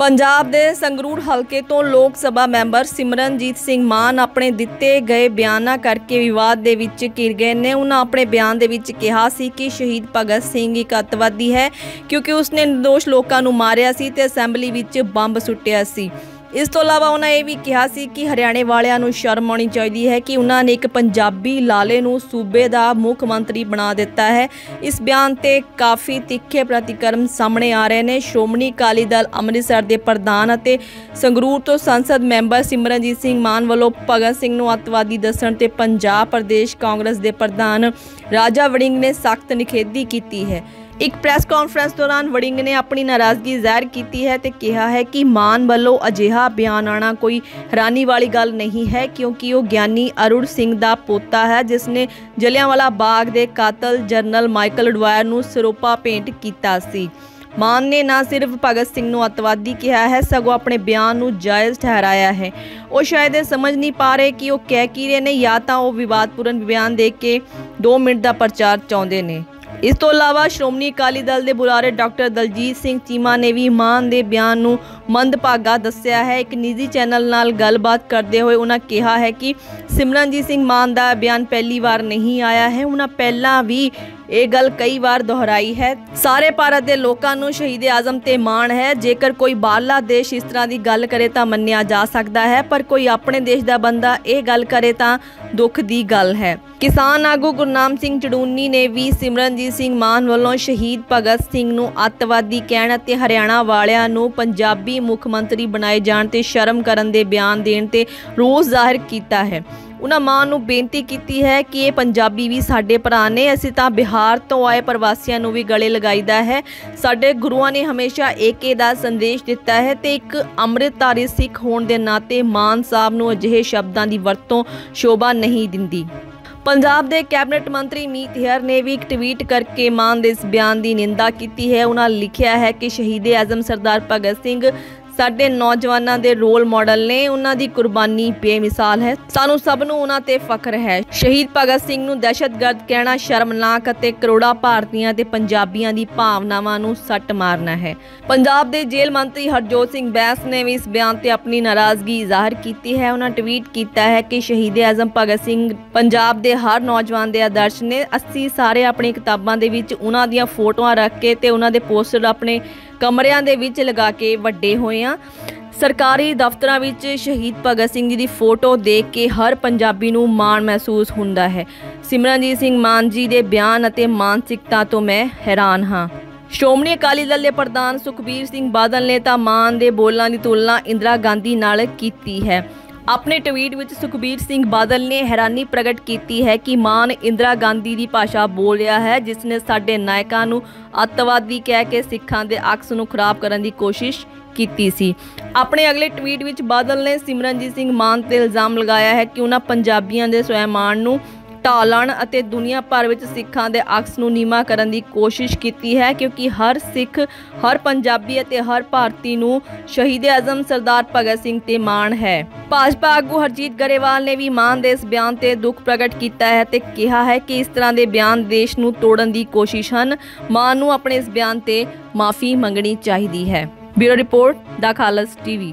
पंजाब के संगरूर हल्के तो लोक सभा मैंबर सिमरनजीत सिंह मान अपने दिते गए बयान करके विवाद के विच घिर गए ने। उन्होंने अपने बयान के विच कहा सी कि शहीद भगत सिंह एक अतवादी है क्योंकि उसने निर्दोष लोगों को मारिया सी ते असैम्बली विच बंब सुटिया सी। इस तो अलावा उन्होंने यह भी कहा सी कि हरियाणे वालियां नूं शर्म आनी चाहिए है कि उन्होंने एक पंजाबी लाले नूं सूबे का मुख्यमंत्री बना दिता है। इस बयान ते काफ़ी तिखे प्रतिक्रम सामने आ रहे हैं। श्रोमणी अकाली दल अमृतसर के प्रधान अते संगरूर तो संसद मैंबर सिमरनजीत सिंह मान वालों भगत सिंह नूं अतवादी दस्सण ते पंजाब प्रदेश कांग्रेस के प्रधान राजा वड़िंग ने सख्त निखेधी की है। एक प्रेस कॉन्फ्रेंस दौरान वड़िंग ने अपनी नाराज़गी जाहिर की है तो कहा है कि मान वालों अजिहा बयान आना कोई हैरानी वाली गल नहीं है क्योंकि वो ज्ञानी अरुण सिंह का पोता है जिसने जलियांवाला बाग के कातल जनरल माइकल ओडवायर नूं सिरोपा भेंट किया सी। मान ने ना सिर्फ भगत सिंह नूं अतवादी कहा है सगों अपने बयान नूं जायज़ ठहराया है। वो शायद ये समझ नहीं पा रहे कि वो कह की रहे ने या तो वो विवादपूर्ण बयान दे के 2 मिनट का प्रचार चाहते ने। इस तो अलावा श्रोमणी अकाली दल के बुलारे डॉक्टर दलजीत सिंह चीमा ने भी मान के बयान नूं मंदभागा दस्या है। एक निजी चैनल नाल गलबात करते हुए उन्होंने कहा है कि सिमरनजीत सिंह मान का बयान पहली बार नहीं आया है। उन्होंने पहला भी ये गल कई बार दोहराई है। सारे भारत के लोगों को शहीद आजम ते माण है। जेकर कोई बाहरला देश इस तरह की गल करे तो मन्निया जा सकता है पर कोई अपने देश का बंदा ये गल करे तो दुख की गल है। किसान आगू गुरनाम सिंह चडूनी ने भी सिमरनजीत सिंह मान वालों शहीद भगत सिंह नूं अतवादी कहण ते हरियाणा वालियां नूं पंजाबी मुख मंत्री बनाए जाण ते शर्म करन दे बयान देण ते रोस जाहिर कीता है। उन्होंने मां नूं बेनती की है कि ये पंजाबी भी साढ़े भरा ने, असीं तां बिहार तो आए प्रवासियों नूं भी गले लगाईदा है। साढ़े गुरुआं ने हमेशा एके दा संदेश दिता है ते एक अमृतधारी सिख होण दे नाते मान साहब नूं अजिहे शब्दां दी वरतों शोभा नहीं दिंदी। पंजाब के कैबिनेट मंत्री मीत हेयर ने भी एक ट्वीट करके मान के इस बयान की निंदा की है। उन्होंने लिखा है कि शहीद आजम सरदार भगत सिंह साढ़े नौजवानों के रोल मॉडल ने। उन्होंने कुर्बानी बेमिसाल है, सानू सबनू उन्हां ते फख्र है। शहीद भगत सिंह नूं दहशतगर्द कहना शर्मनाक अते करोड़ा भारतीयां ते पंजाबियां दी भावनावां नूं सट मारना है। पंजाब दे जेल मंत्री हरजोत सिंह बैंस ने भी इस बयान ते अपनी नाराजगी जाहिर की है। उन्होंने ट्वीट किया है कि शहीद आजम भगत सिंह पंजाब के हर नौजवान के आदर्श ने। असीं सारे अपनी किताबां दे विच उन्हां दियां फोटोआं रख के ते उन्हां दे पोस्टर अपने कमरियां दे विच लगा के वड्डे होए आ। सरकारी दफ्तरां विच शहीद भगत सिंह जी दी फोटो देख के हर पंजाबी नूं माण महसूस हुंदा है। सिमरनजीत सिंह मान जी दे बयान अते मानसिकता तो मैं हैरान हाँ। ਸ਼੍ਰੋਮਣੀ ਅਕਾਲੀ ਦਲ ਦੇ ਪ੍ਰਧਾਨ ਸੁਖਬੀਰ ਸਿੰਘ ਬਾਦਲ ਨੇ ਤਾਂ ਮਾਨ ਦੇ ਬੋਲਾਂ ਦੀ ਤੁਲਨਾ ਇੰਦਰਾ ਗਾਂਧੀ ਨਾਲ ਕੀਤੀ ਹੈ। अपने ट्वीट में सुखबीर सिंह बादल ने हैरानी प्रगट की है कि मान इंदिरा गांधी की भाषा बोल रहा है जिसने साडे नायकों नूं अतवादी कह के सिखां दे अक्स नूं खराब करने की कोशिश की सी। अपने अगले ट्वीट में बादल ने सिमरनजीत सिंह मान पर इल्ज़ाम लगाया है कि उन्होंने पंजाबियों के स्वैमान नूं ढालण अते दुनिया भर में सिखा के अक्स नूं नीमा करन दी कोशिश की है क्योंकि हर सिख हर पंजाबी अते हर भारती नूं शहीद आजम सरदार भगत सिंह ते माण है। भाजपा आगू हरजीत गरेवाल ने भी मान दे इस बयान ते दुख प्रगट किया है ते कहा है कि इस तरह के बयान देश नूं तोड़न दी कोशिश हन। मान नूं अपने इस बयान ते माफ़ी मंगनी चाहिदी है। ब्यूरो रिपोर्ट दा खालसा टीवी।